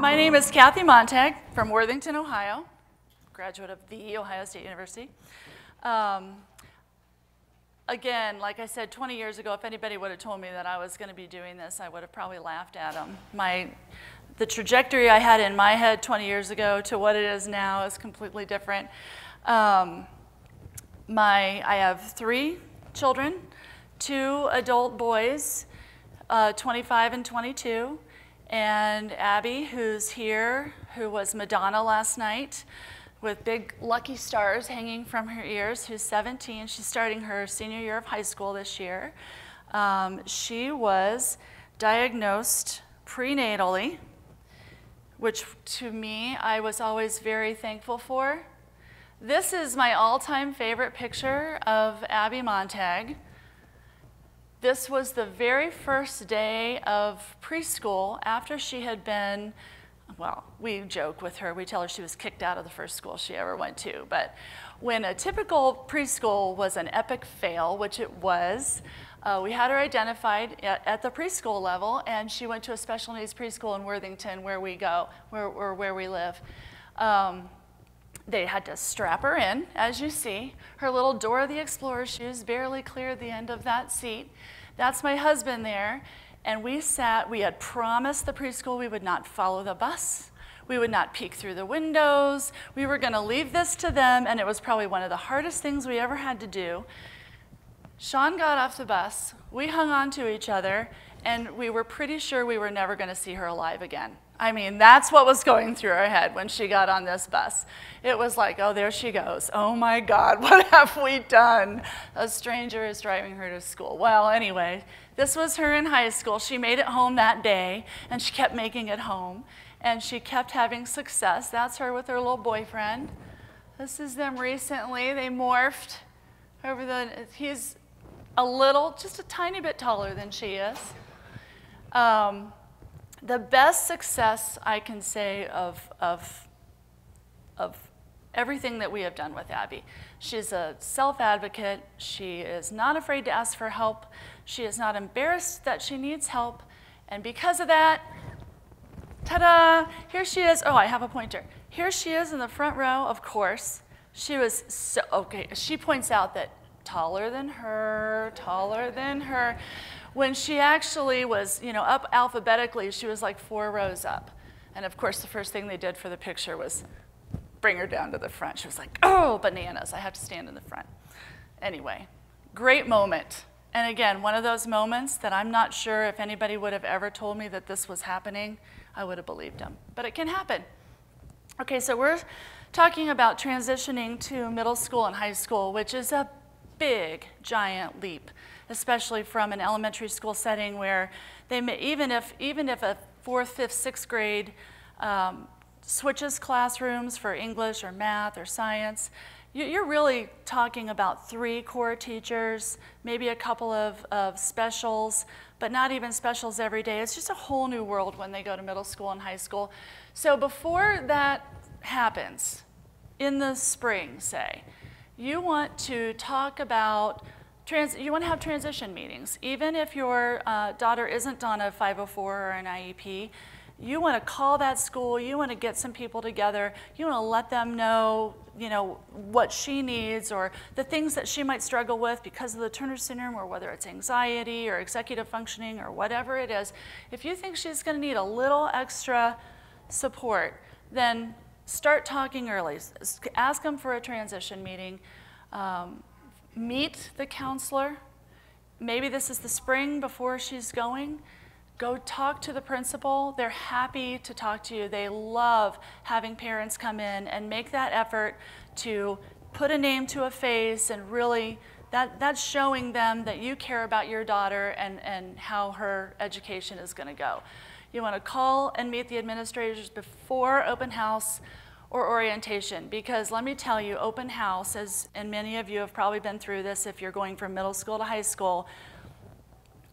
My name is Kathy Montag from Worthington, Ohio, graduate of the Ohio State University. Again, like I said, 20 years ago, if anybody would have told me that I was going to be doing this, I would have probably laughed at them. The trajectory I had in my head 20 years ago to what it is now is completely different. I have 3 children, 2 adult boys, 25 and 22, and Abby, who's here, who was Madonna last night, with big lucky stars hanging from her ears, who's 17. She's starting her senior year of high school this year. She was diagnosed prenatally, which to me, I was always very thankful for. This is my all-time favorite picture of Abby Montag. This was the very first day of preschool after she had been, well, we joke with her, we tell her she was kicked out of the first school she ever went to, but when a typical preschool was an epic fail, which it was, we had her identified at the preschool level, and she went to a special needs preschool in Worthington where we live. They had to strap her in, as you see. Her little Dora the Explorer shoes barely cleared the end of that seat. That's my husband there. And we had promised the preschool we would not follow the bus. We would not peek through the windows. We were going to leave this to them, and it was probably one of the hardest things we ever had to do. Sean got off the bus. We hung on to each other, and we were pretty sure we were never going to see her alive again. I mean, that's what was going through her head when she got on this bus. It was like, oh, there she goes. Oh my God, what have we done? A stranger is driving her to school. Well, anyway, this was her in high school. She made it home that day, and she kept making it home, and she kept having success. That's her with her little boyfriend. This is them recently. They morphed over he's a little, just a tiny bit taller than she is. The best success I can say of everything that we have done with Abby. She's a self-advocate. She is not afraid to ask for help. She is not embarrassed that she needs help. And because of that, ta-da, here she is. Oh, I have a pointer. Here she is in the front row, of course. She was so, okay, she points out that taller than her, taller than her. When she actually was, you know, up alphabetically, she was like 4 rows up. And of course, the first thing they did for the picture was bring her down to the front. She was like, oh, bananas, I have to stand in the front. Anyway, great moment. And again, one of those moments that I'm not sure if anybody would have ever told me that this was happening, I would have believed them. But it can happen. Okay, so we're talking about transitioning to middle school and high school, which is a big, giant leap, especially from an elementary school setting where they may, even if a 4th, 5th, 6th grade switches classrooms for English or math or science, you're really talking about 3 core teachers, maybe a couple of specials, but not even specials every day. It's just a whole new world when they go to middle school and high school. So before that happens, in the spring, say, you want to talk about, you want to have transition meetings. Even if your daughter isn't on a 504 or an IEP, you want to call that school, you want to get some people together, you want to let them know, you know, what she needs or the things that she might struggle with because of the Turner syndrome or whether it's anxiety or executive functioning or whatever it is. If you think she's going to need a little extra support, then start talking early. Ask them for a transition meeting. Meet the counselor. Maybe this is the spring before she's going. Go talk to the principal. They're happy to talk to you. They love having parents come in and make that effort to put a name to a face, and really that's showing them that you care about your daughter and how her education is going to go. You want to call and meet the administrators before open house or orientation, because let me tell you, open house, and many of you have probably been through this if you're going from middle school to high school,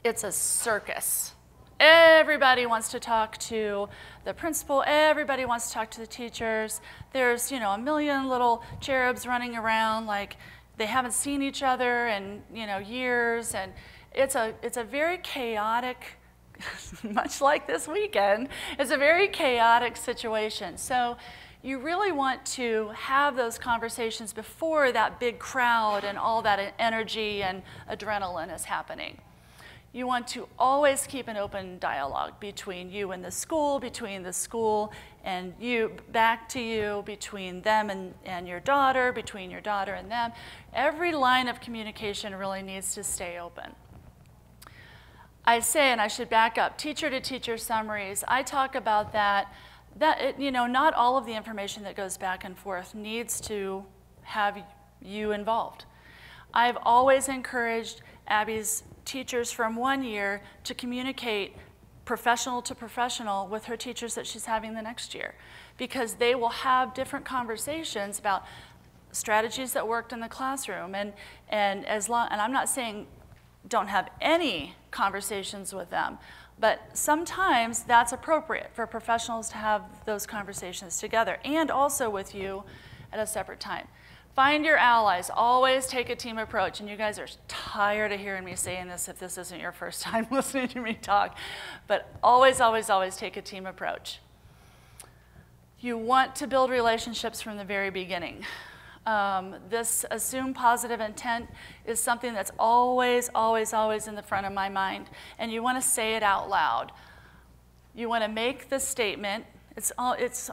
it's a circus. Everybody wants to talk to the principal. Everybody wants to talk to the teachers. There's, you know, a million little cherubs running around like they haven't seen each other in, you know, years, and it's a very chaotic, much like this weekend, it's a very chaotic situation. So you really want to have those conversations before that big crowd and all that energy and adrenaline is happening. You want to always keep an open dialogue between you and the school, between the school and you, back to you, between them and your daughter, between your daughter and them. Every line of communication really needs to stay open. I say, and I should back up, teacher-to-teacher summaries, I talk about that you know, not all of the information that goes back and forth needs to have you involved. I've always encouraged Abby's teachers from one year to communicate professional to professional with her teachers that she's having the next year, because they will have different conversations about strategies that worked in the classroom. And I'm not saying don't have any conversations with them, but sometimes that's appropriate for professionals to have those conversations together and also with you at a separate time. Find your allies, always take a team approach, and you guys are tired of hearing me saying this if this isn't your first time listening to me talk, but always, always, always take a team approach. You want to build relationships from the very beginning. This assume positive intent is something that's always, always, always in the front of my mind, and you want to say it out loud. You want to make the statement. It's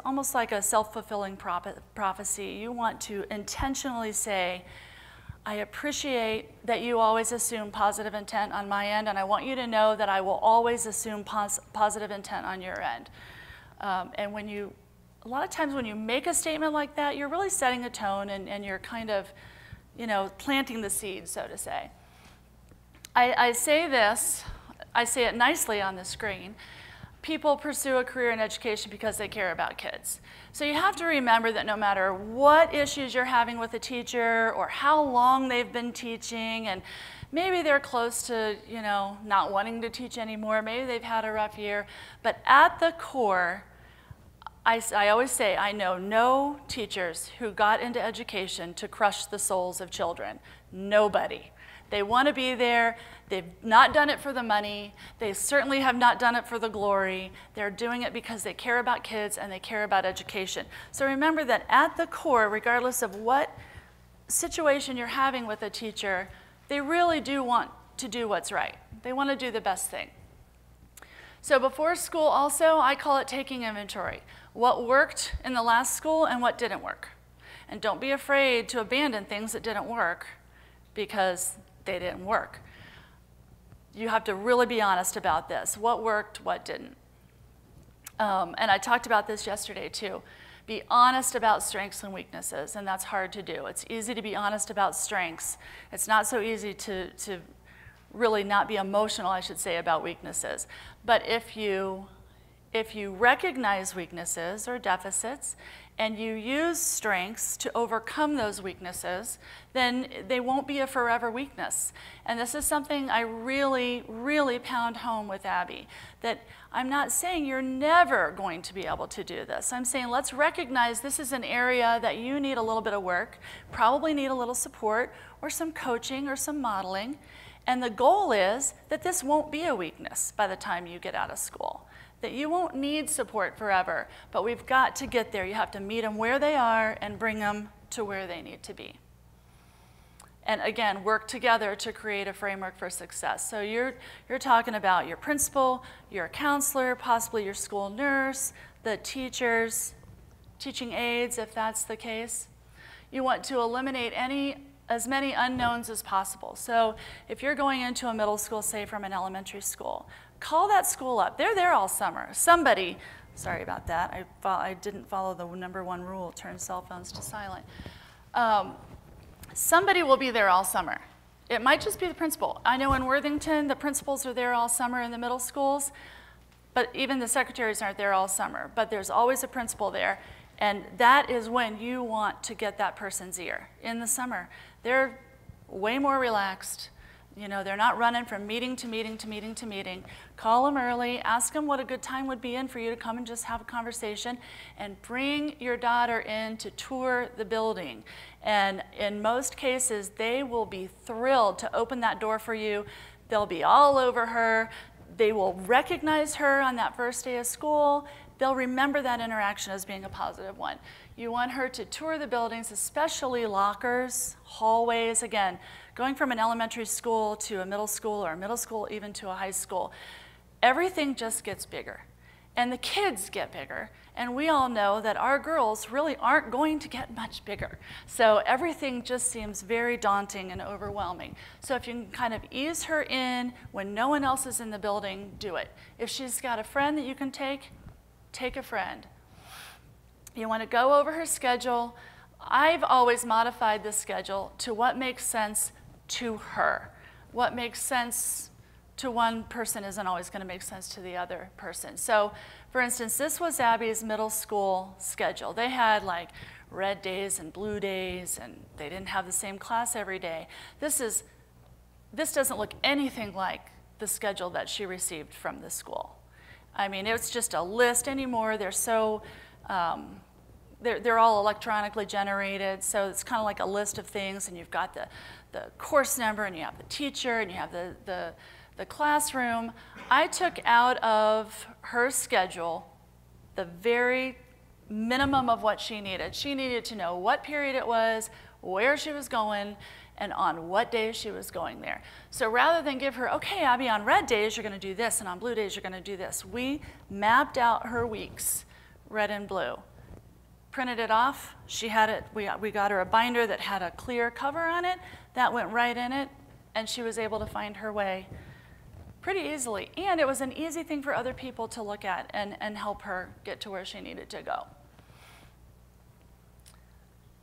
almost like a self-fulfilling prophecy. You want to intentionally say, I appreciate that you always assume positive intent on my end, and I want you to know that I will always assume positive intent on your end. And when you, a lot of times when you make a statement like that, you're really setting a tone and you're kind of, you know, planting the seed, so to say. I say this, I say it nicely on the screen. People pursue a career in education because they care about kids. So you have to remember that no matter what issues you're having with a teacher or how long they've been teaching, and maybe they're close to, you know, not wanting to teach anymore, maybe they've had a rough year, but at the core, I always say I know no teachers who got into education to crush the souls of children. Nobody. They want to be there. They've not done it for the money. They certainly have not done it for the glory. They're doing it because they care about kids and they care about education. So remember that at the core, regardless of what situation you're having with a teacher, they really do want to do what's right. They want to do the best thing. So before school also, I call it taking inventory. What worked in the last school and what didn't work. And don't be afraid to abandon things that didn't work because they didn't work. You have to really be honest about this. What worked, what didn't. And I talked about this yesterday too. Be honest about strengths and weaknesses, and that's hard to do. It's easy to be honest about strengths. It's not so easy to really not be emotional, I should say, about weaknesses. But if you recognize weaknesses or deficits, and you use strengths to overcome those weaknesses, then they won't be a forever weakness. And this is something I really, really pound home with Abby, that I'm not saying you're never going to be able to do this. I'm saying let's recognize this is an area that you need a little bit of work, probably need a little support or some coaching or some modeling. And the goal is that this won't be a weakness by the time you get out of school, that you won't need support forever, but we've got to get there. You have to meet them where they are and bring them to where they need to be. And again, work together to create a framework for success. So you're talking about your principal, your counselor, possibly your school nurse, the teachers, teaching aides if that's the case. You want to eliminate as many unknowns as possible. So if you're going into a middle school, say from an elementary school, call that school up. They're there all summer. Somebody, sorry about that, I didn't follow the number one rule, turn cell phones to silent. Somebody will be there all summer. It might just be the principal. I know in Worthington, the principals are there all summer in the middle schools, but even the secretaries aren't there all summer, but there's always a principal there. And that is when you want to get that person's ear, in the summer. They're way more relaxed. You know, they're not running from meeting to meeting to meeting to meeting. Call them early, ask them what a good time would be in for you to come and just have a conversation, and bring your daughter in to tour the building. And in most cases, they will be thrilled to open that door for you. They'll be all over her. They will recognize her on that first day of school. They'll remember that interaction as being a positive one. You want her to tour the buildings, especially lockers, hallways. Again, going from an elementary school to a middle school, or middle school even to a high school, everything just gets bigger. And the kids get bigger. And we all know that our girls really aren't going to get much bigger. So everything just seems very daunting and overwhelming. So if you can kind of ease her in when no one else is in the building, do it. If she's got a friend that you can take, take a friend. You want to go over her schedule. I've always modified the schedule to what makes sense to her. What makes sense to one person isn't always going to make sense to the other person. So, for instance, this was Abby's middle school schedule. They had like red days and blue days, and they didn't have the same class every day. This doesn't look anything like the schedule that she received from the school. I mean, it's just a list anymore. They're so, they're all electronically generated, so it's kind of like a list of things, and you've got the course number, and you have the teacher, and you have the classroom. I took out of her schedule the very minimum of what she needed. She needed to know what period it was, where she was going, and on what days she was going there. So rather than give her, okay, Abby, on red days you're gonna do this, and on blue days you're gonna do this, we mapped out her weeks, red and blue. Printed it off, she had it, we got her a binder that had a clear cover on it, that went right in it, and she was able to find her way pretty easily. And it was an easy thing for other people to look at and help her get to where she needed to go.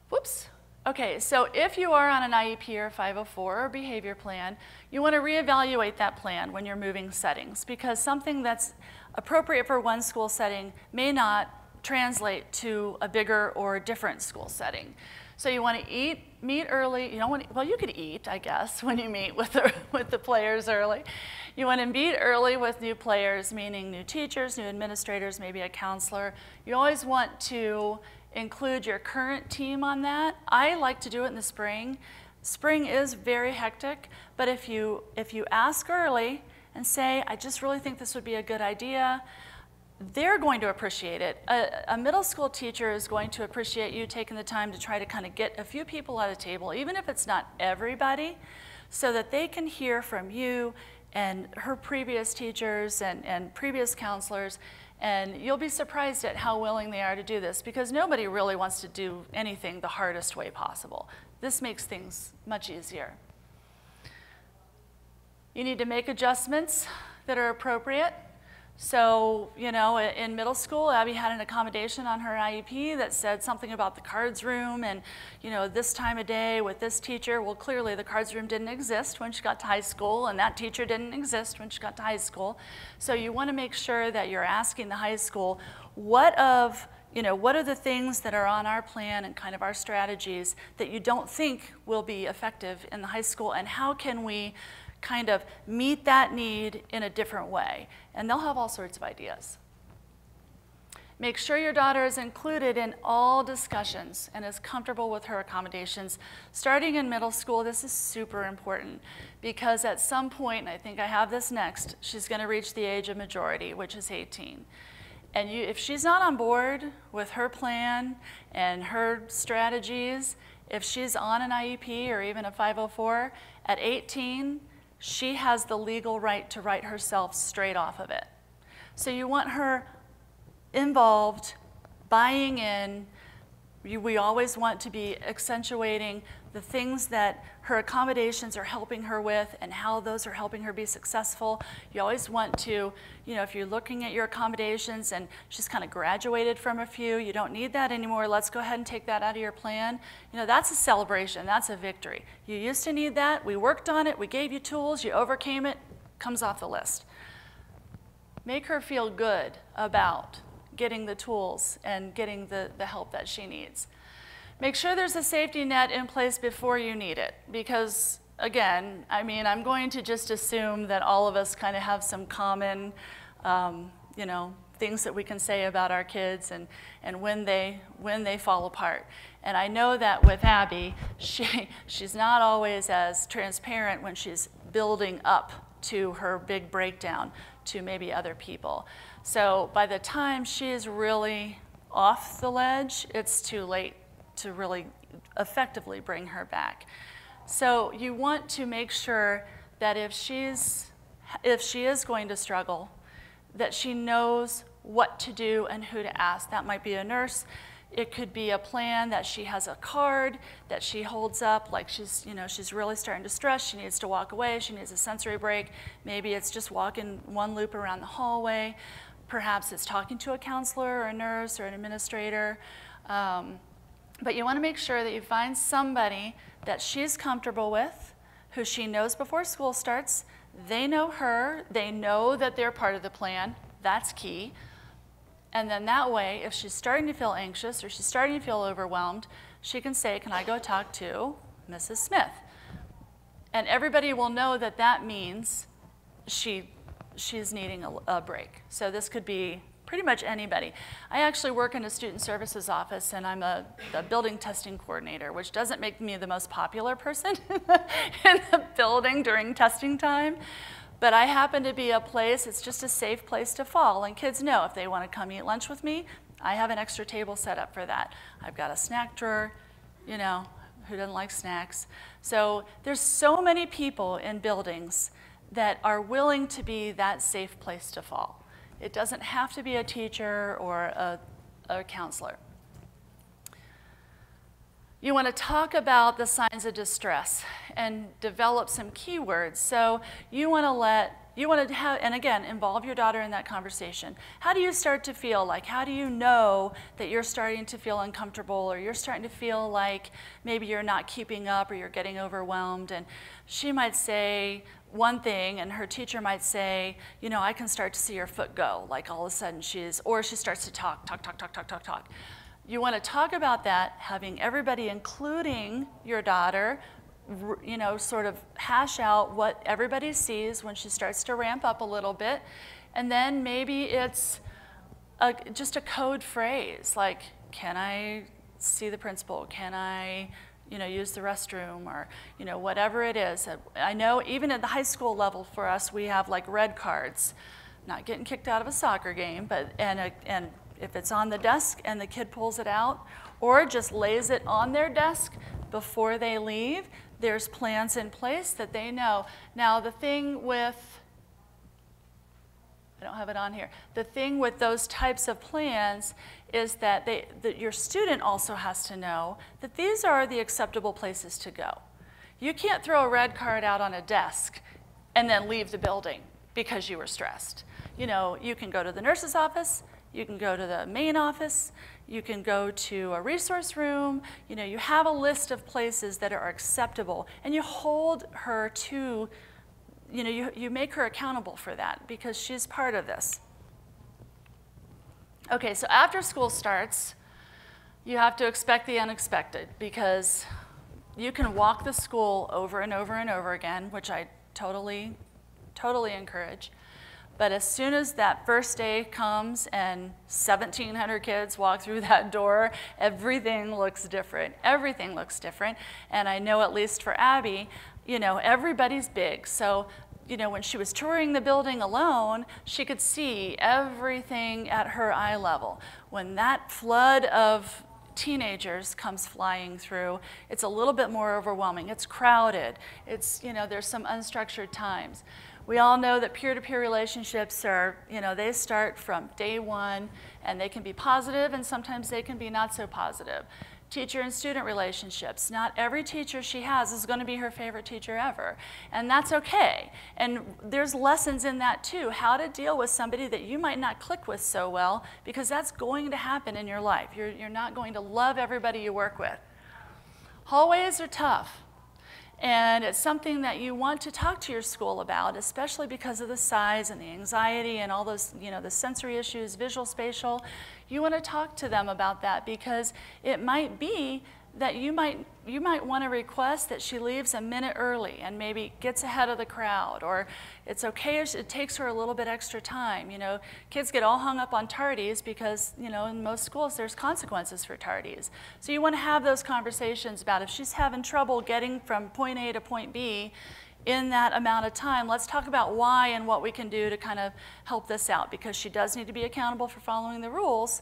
Whoops. Okay, so if you are on an IEP or 504 or behavior plan, you want to reevaluate that plan when you're moving settings, because something that's appropriate for one school setting may not translate to a bigger or different school setting. So you want to meet early. You don't want to, well, you could eat, I guess, when you meet with the players early. You want to meet early with new players, meaning new teachers, new administrators, maybe a counselor. You always want to include your current team on that. I like to do it in the spring. Spring is very hectic, but if you ask early and say, I just really think this would be a good idea, they're going to appreciate it. A middle school teacher is going to appreciate you taking the time to try to kind of get a few people at a table, even if it's not everybody, so that they can hear from you and her previous teachers and previous counselors. And you'll be surprised at how willing they are to do this, because nobody really wants to do anything the hardest way possible. This makes things much easier. You need to make adjustments that are appropriate. So, you know, in middle school, Abby had an accommodation on her IEP that said something about the cards room and, you know, this time of day with this teacher. Well, clearly the cards room didn't exist when she got to high school, and that teacher didn't exist when she got to high school. So you want to make sure that you're asking the high school, what are the things that are on our plan and kind of our strategies that you don't think will be effective in the high school, and how can we kind of meet that need in a different way? And they'll have all sorts of ideas. Make sure your daughter is included in all discussions and is comfortable with her accommodations. Starting in middle school, this is super important, because at some point, and I think I have this next, she's going to reach the age of majority, which is 18. And if she's not on board with her plan and her strategies, if she's on an IEP or even a 504, at 18, she has the legal right to write herself straight off of it. So you want her involved, buying in. We always want to be accentuating the things that her accommodations are helping her with and how those are helping her be successful. You always want to, you know, if you're looking at your accommodations and she's kind of graduated from a few, you don't need that anymore, let's go ahead and take that out of your plan. You know, that's a celebration, that's a victory. You used to need that, we worked on it, we gave you tools, you overcame it, comes off the list. Make her feel good about getting the tools and getting the help that she needs. Make sure there's a safety net in place before you need it, because again, I mean, I'm going to just assume that all of us kind of have some common, you know, things that we can say about our kids and when they fall apart. And I know that with Abby, she's not always as transparent when she's building up to her big breakdown to maybe other people. So by the time she is really off the ledge, it's too late to really effectively bring her back. So you want to make sure that if she is going to struggle, that she knows what to do and who to ask. That might be a nurse. It could be a plan that she has, a card that she holds up, like she's really starting to stress, she needs to walk away, she needs a sensory break. Maybe it's just walking one loop around the hallway. Perhaps it's talking to a counselor or a nurse or an administrator. But you want to make sure that you find somebody that she's comfortable with, who she knows before school starts. They know her, they know that they're part of the plan. That's key. And then that way, if she's starting to feel anxious or she's starting to feel overwhelmed, she can say, "Can I go talk to Mrs. Smith?" And everybody will know that that means she's needing a break. So this could be pretty much anybody. I actually work in a student services office, and I'm a building testing coordinator, which doesn't make me the most popular person in the building during testing time. But I happen to be a place, it's just a safe place to fall, and kids know if they want to come eat lunch with me, I have an extra table set up for that. I've got a snack drawer, you know, who doesn't like snacks? So there's so many people in buildings that are willing to be that safe place to fall. It doesn't have to be a teacher or a counselor. You want to talk about the signs of distress and develop some keywords. So you want to have, and again, involve your daughter in that conversation. How do you start to feel? Like, how do you know that you're starting to feel uncomfortable, or you're starting to feel like maybe you're not keeping up or you're getting overwhelmed? And she might say one thing, and her teacher might say, you know, I can start to see her foot go. Like all of a sudden she starts to talk. You want to talk about that, having everybody, including your daughter, you know, sort of hash out what everybody sees when she starts to ramp up a little bit. And then maybe it's just a code phrase, like, can I see the principal? Can I, you know, use the restroom? Or, you know, whatever it is. I know even at the high school level for us, we have like red cards. Not getting kicked out of a soccer game, but, and if it's on the desk and the kid pulls it out, or just lays it on their desk before they leave, there's plans in place that they know. Now the thing with, I don't have it on here, the thing with those types of plans is that your student also has to know that these are the acceptable places to go. You can't throw a red card out on a desk and then leave the building because you were stressed. You know, you can go to the nurse's office, you can go to the main office, you can go to a resource room. You know, you have a list of places that are acceptable, and you hold her to, you know, you make her accountable for that because she's part of this. Okay, so after school starts, you have to expect the unexpected, because you can walk the school over and over and over again, which I totally, totally encourage. But as soon as that first day comes and 1,700 kids walk through that door, everything looks different. Everything looks different. And I know, at least for Abby, you know, everybody's big. So, you know, when she was touring the building alone, she could see everything at her eye level. When that flood of teenagers comes flying through, it's a little bit more overwhelming. It's crowded. It's, you know, there's some unstructured times. We all know that peer-to-peer relationships are, you know, they start from day one, and they can be positive, and sometimes they can be not so positive. Teacher and student relationships. Not every teacher she has is going to be her favorite teacher ever, and that's okay. And there's lessons in that too, how to deal with somebody that you might not click with so well, because that's going to happen in your life. You're not going to love everybody you work with. Hallways are tough. And it's something that you want to talk to your school about, especially because of the size and the anxiety and all those, you know, the sensory issues, visual, spatial. You want to talk to them about that, because it might be that you might want to request that she leaves a minute early and maybe gets ahead of the crowd, or it's okay if it takes her a little bit extra time. You know, kids get all hung up on tardies because, you know, in most schools there's consequences for tardies. So you want to have those conversations about if she's having trouble getting from point A to point B, in that amount of time, let's talk about why and what we can do to kind of help this out, because she does need to be accountable for following the rules,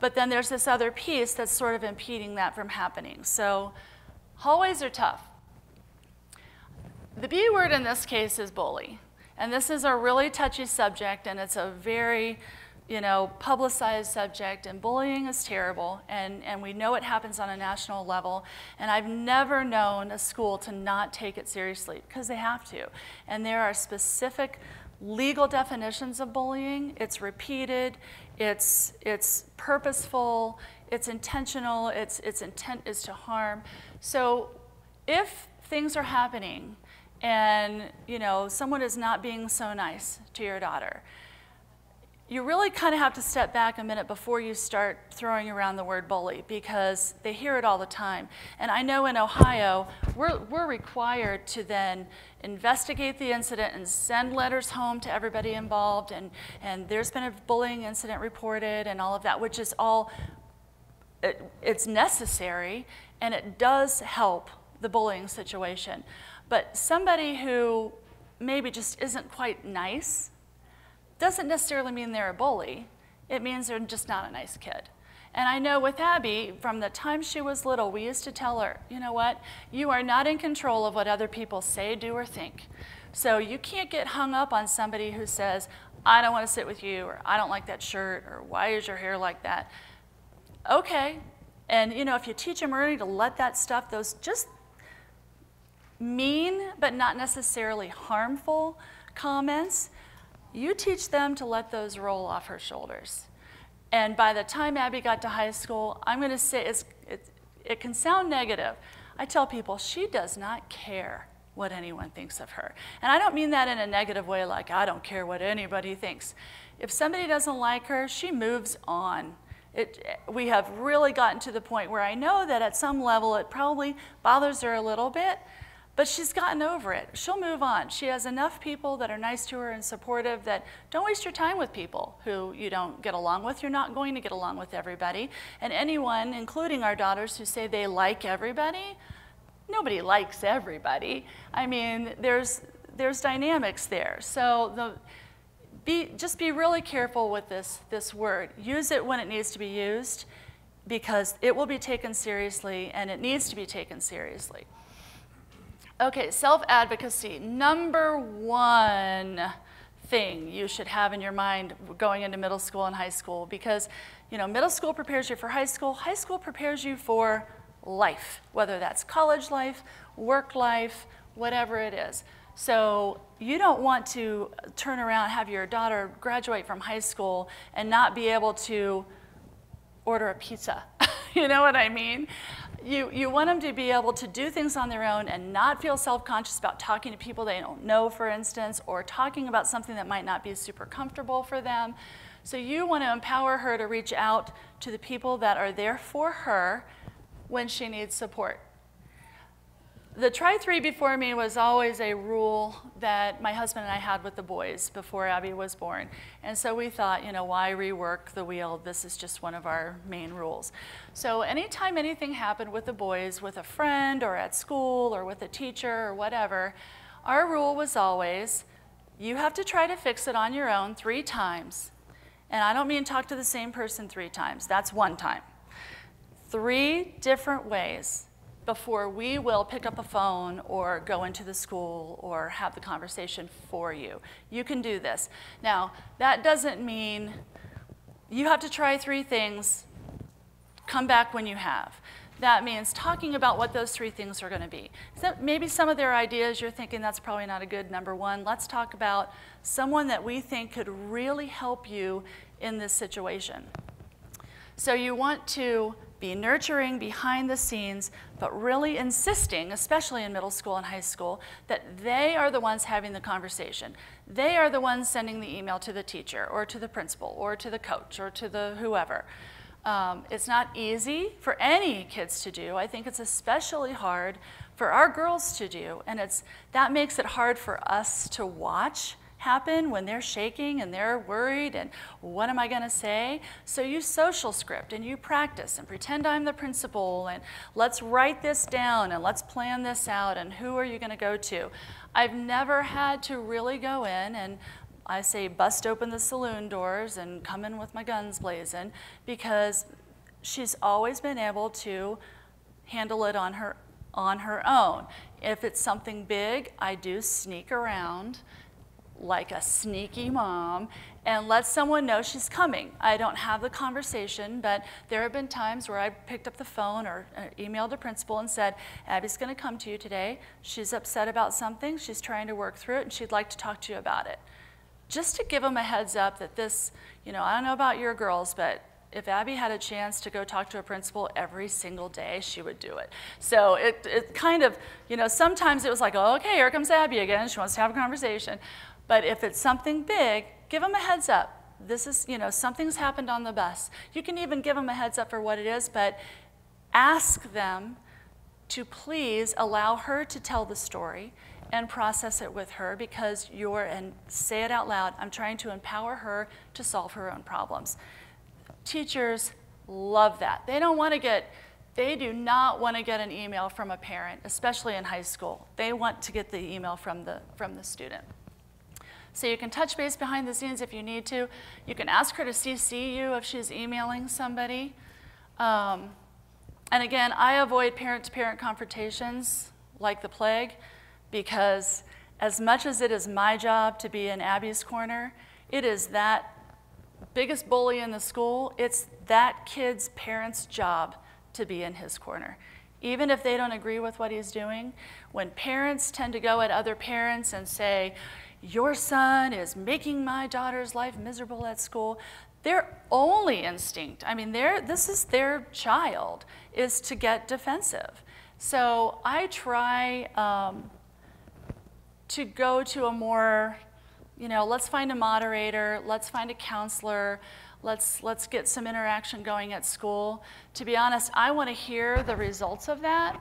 but then there's this other piece that's sort of impeding that from happening. So hallways are tough. The B word in this case is bully, and this is a really touchy subject, and it's a very, you know, publicized subject, and bullying is terrible, and we know it happens on a national level, and I've never known a school to not take it seriously, because they have to, and there are specific legal definitions of bullying. It's repeated, it's purposeful, it's intentional, its intent is to harm. So if things are happening and, you know, someone is not being so nice to your daughter, you really kind of have to step back a minute before you start throwing around the word bully, because they hear it all the time. And I know in Ohio, we're required to then investigate the incident and send letters home to everybody involved, and there's been a bullying incident reported and all of that, which is all, it's necessary, and it does help the bullying situation. But somebody who maybe just isn't quite nice doesn't necessarily mean they're a bully. It means they're just not a nice kid. And I know with Abby, from the time she was little, we used to tell her, you know what, you are not in control of what other people say, do, or think. So you can't get hung up on somebody who says, I don't want to sit with you, or I don't like that shirt, or why is your hair like that? Okay, and you know, if you teach them early to let that stuff, those just mean but not necessarily harmful comments, you teach them to let those roll off her shoulders. And by the time Abby got to high school, I'm going to say, it can sound negative. I tell people, she does not care what anyone thinks of her. And I don't mean that in a negative way, like, I don't care what anybody thinks. If somebody doesn't like her, she moves on. We have really gotten to the point where I know that at some level it probably bothers her a little bit, but she's gotten over it. She'll move on. She has enough people that are nice to her and supportive that don't waste your time with people who you don't get along with. You're not going to get along with everybody. And anyone, including our daughters, who say they like everybody, nobody likes everybody. I mean, there's dynamics there. So just be really careful with this word. Use it when it needs to be used, because it will be taken seriously, and it needs to be taken seriously. Okay, self-advocacy. Number one thing you should have in your mind going into middle school and high school, because, you know, middle school prepares you for high school prepares you for life, whether that's college life, work life, whatever it is. So you don't want to turn around, have your daughter graduate from high school and not be able to order a pizza. You know what I mean? You want them to be able to do things on their own and not feel self-conscious about talking to people they don't know, for instance, or talking about something that might not be super comfortable for them. So you want to empower her to reach out to the people that are there for her when she needs support. The try three before me was always a rule that my husband and I had with the boys before Abby was born. And so we thought, you know, why rework the wheel? This is just one of our main rules. So anytime anything happened with the boys, with a friend or at school or with a teacher or whatever, our rule was always, you have to try to fix it on your own 3 times. And I don't mean talk to the same person 3 times. That's 1 time. 3 different ways. Before we will pick up a phone or go into the school or have the conversation for you. You can do this. Now, that doesn't mean you have to try 3 things, come back when you have. That means talking about what those 3 things are going to be. So maybe some of their ideas you're thinking that's probably not a good number one. Let's talk about someone that we think could really help you in this situation. So you want to be nurturing behind the scenes, but really insisting, especially in middle school and high school, that they are the ones having the conversation. They are the ones sending the email to the teacher or to the principal or to the coach or to the whoever. It's not easy for any kids to do. I think it's especially hard for our girls to do, and that makes it hard for us to watch happen when they're shaking and they're worried and what am I going to say? So use social script and you practice and pretend I'm the principal and let's write this down and let's plan this out and who are you going to go to? I've never had to really go in and I say bust open the saloon doors and come in with my guns blazing because she's always been able to handle it on her own. If it's something big, I do sneak around like a sneaky mom and let someone know she's coming. I don't have the conversation, but there have been times where I picked up the phone or emailed a principal and said, Abby's going to come to you today. She's upset about something. She's trying to work through it and she'd like to talk to you about it. Just to give them a heads up that this, you know, I don't know about your girls, but if Abby had a chance to go talk to a principal every single day, she would do it. So it kind of, you know, sometimes it was like, oh, okay, here comes Abby again. She wants to have a conversation. But if it's something big, give them a heads up. This is, you know, something's happened on the bus. You can even give them a heads up for what it is, but ask them to please allow her to tell the story and process it with her because you're, and say it out loud, I'm trying to empower her to solve her own problems. Teachers love that. They do not want to get an email from a parent, especially in high school. They want to get the email from the student. So you can touch base behind the scenes if you need to. You can ask her to CC you if she's emailing somebody. And again, I avoid parent-to-parent confrontations like the plague. Because as much as it is my job to be in Abby's corner, it is that biggest bully in the school, it's that kid's parents' job to be in his corner. Even if they don't agree with what he's doing, when parents tend to go at other parents and say, your son is making my daughter's life miserable at school, their only instinct, I mean, this is their child, is to get defensive. So I try, to go to a more, you know, let's find a moderator, let's find a counselor, let's get some interaction going at school. To be honest, I want to hear the results of that,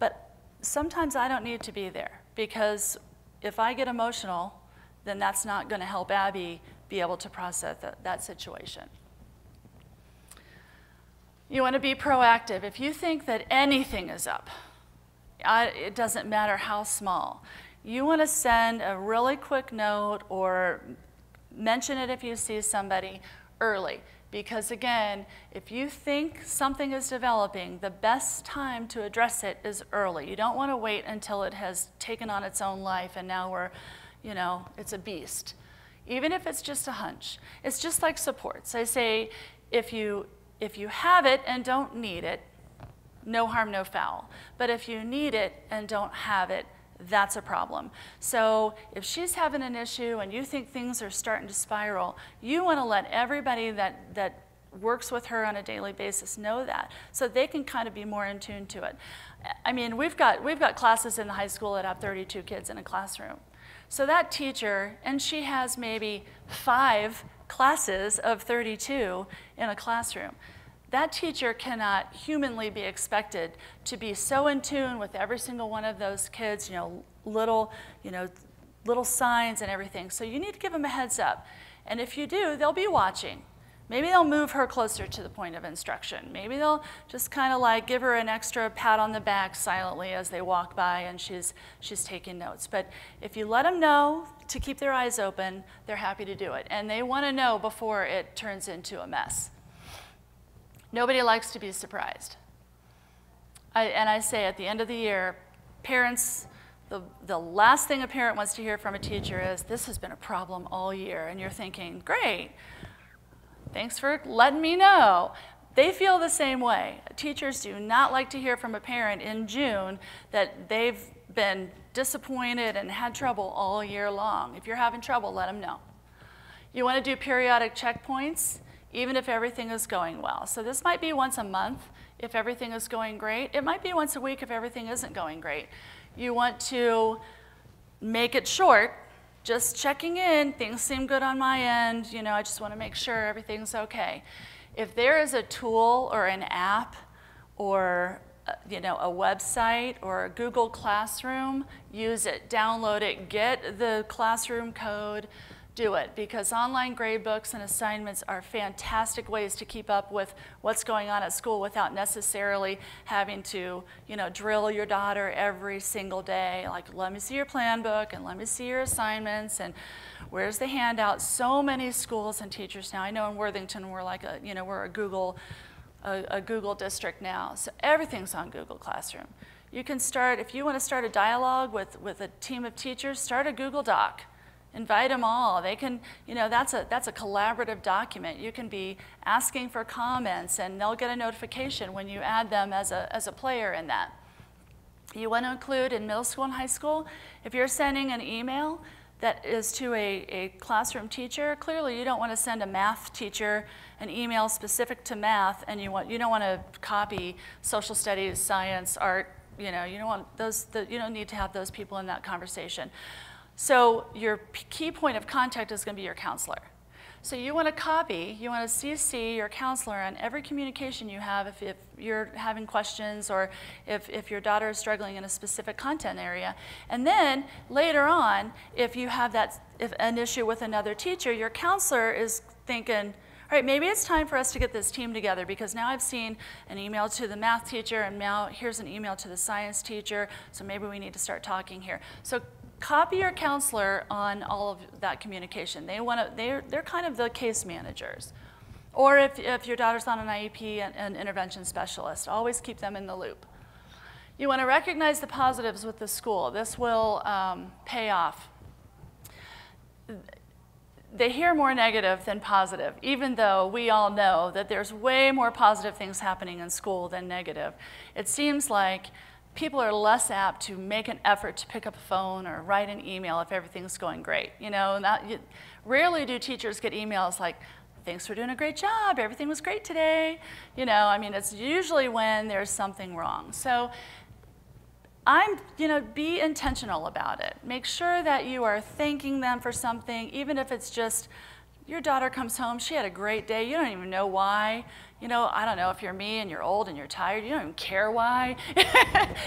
but sometimes I don't need to be there because if I get emotional, then that's not going to help Abby be able to process that situation. You want to be proactive. If you think that anything is up, it doesn't matter how small, you want to send a really quick note or mention it if you see somebody early. Because again, if you think something is developing, the best time to address it is early. You don't want to wait until it has taken on its own life and now we're, you know, it's a beast. Even if it's just a hunch. It's just like supports. I say, if you have it and don't need it, no harm, no foul. But if you need it and don't have it, that's a problem. So if she's having an issue and you think things are starting to spiral, you want to let everybody that works with her on a daily basis know that so they can kind of be more in tune to it. I mean, we've got classes in the high school that have 32 kids in a classroom. So that teacher, and she has maybe 5 classes of 32 in a classroom. That teacher cannot humanly be expected to be so in tune with every single one of those kids, little signs and everything. So you need to give them a heads up. And if you do, they'll be watching. Maybe they'll move her closer to the point of instruction. Maybe they'll just kind of like give her an extra pat on the back silently as they walk by and she's taking notes. But if you let them know to keep their eyes open, they're happy to do it. And they want to know before it turns into a mess. Nobody likes to be surprised. I say at the end of the year, parents, the last thing a parent wants to hear from a teacher is, this has been a problem all year. And you're thinking, great, thanks for letting me know. They feel the same way. Teachers do not like to hear from a parent in June that they've been disappointed and had trouble all year long. If you're having trouble, let them know. You want to do periodic checkpoints, even if everything is going well. So this might be once a month if everything is going great. It might be once a week if everything isn't going great. You want to make it short, just checking in, things seem good on my end, you know, I just want to make sure everything's okay. If there is a tool or an app or you know, a website or a Google Classroom, use it, download it, get the classroom code, do it. Because online gradebooks and assignments are fantastic ways to keep up with what's going on at school without necessarily having to, you know, drill your daughter every single day, like, let me see your plan book and let me see your assignments and where's the handout. So many schools and teachers now, I know in Worthington we're like a, you know, we're a Google district now, so everything's on Google Classroom. You can start, if you want to start a dialogue with a team of teachers, start a Google Doc. Invite them all. They can, you know, that's a collaborative document. You can be asking for comments and they'll get a notification when you add them as a player in that. You want to include in middle school and high school, if you're sending an email that is to a classroom teacher, clearly you don't want to send a math teacher an email specific to math, and you don't want to copy social studies, science, art, you know, you don't want those, you don't need to have those people in that conversation. So your key point of contact is going to be your counselor. So you want to copy, you want to CC your counselor on every communication you have if you're having questions or if your daughter is struggling in a specific content area. And then later on, if you have that, if an issue with another teacher, your counselor is thinking, all right, maybe it's time for us to get this team together because now I've seen an email to the math teacher and now here's an email to the science teacher, so maybe we need to start talking here. So copy your counselor on all of that communication. They want to, they're kind of the case managers. Or if your daughter's on an IEP, an intervention specialist, always keep them in the loop. You want to recognize the positives with the school. This will pay off. They hear more negative than positive, even though we all know that there's way more positive things happening in school than negative. It seems like people are less apt to make an effort to pick up a phone or write an email if everything's going great. You know, rarely do teachers get emails like, thanks for doing a great job, everything was great today. You know, I mean, it's usually when there's something wrong. So you know, be intentional about it. Make sure that you are thanking them for something, even if it's just your daughter comes home, she had a great day, you don't even know why. You know, I don't know, if you're me and you're old and you're tired, you don't even care why.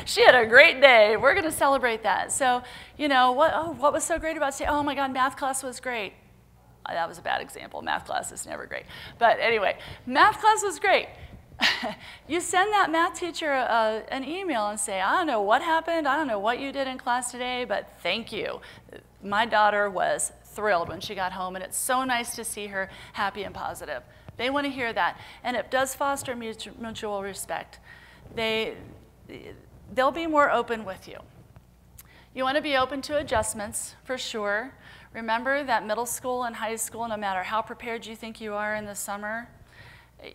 She had a great day, we're gonna celebrate that. So, you know, what was so great about today? Oh my God, math class was great. That was a bad example, math class is never great. But anyway, math class was great. You send that math teacher an email and say, I don't know what happened, I don't know what you did in class today, but thank you. My daughter was thrilled when she got home, and it's so nice to see her happy and positive. They want to hear that, and it does foster mutual respect. They'll be more open with you. You want to be open to adjustments, for sure. Remember that middle school and high school, no matter how prepared you think you are in the summer,